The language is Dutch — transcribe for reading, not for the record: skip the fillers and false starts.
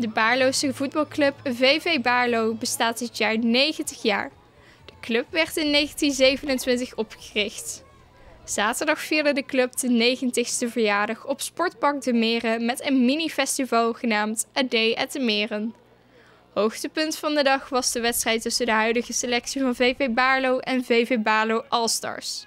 De Baarlose voetbalclub VV Baarlo bestaat dit jaar 90 jaar. De club werd in 1927 opgericht. Zaterdag vierde de club de 90ste verjaardag op Sportpark De Meren met een mini-festival genaamd A Day at De Meren. Hoogtepunt van de dag was de wedstrijd tussen de huidige selectie van VV Baarlo en VV Baarlo All-Stars.